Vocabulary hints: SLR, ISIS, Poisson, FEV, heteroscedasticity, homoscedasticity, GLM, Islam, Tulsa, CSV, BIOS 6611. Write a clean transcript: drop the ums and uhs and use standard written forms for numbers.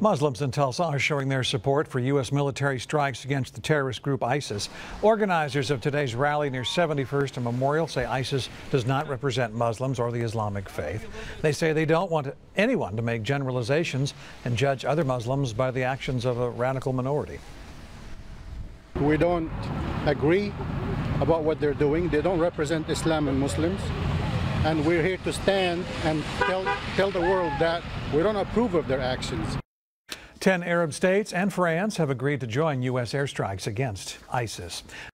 Muslims in Tulsa are showing their support for U.S. military strikes against the terrorist group ISIS. Organizers of today's rally near 71st and Memorial say ISIS does not represent Muslims or the Islamic faith. They say they don't want anyone to make generalizations and judge other Muslims by the actions of a radical minority. We don't agree about what they're doing. They don't represent Islam and Muslims. And we're here to stand and tell the world that we don't approve of their actions. 10 Arab states and France have agreed to join U.S. airstrikes against ISIS.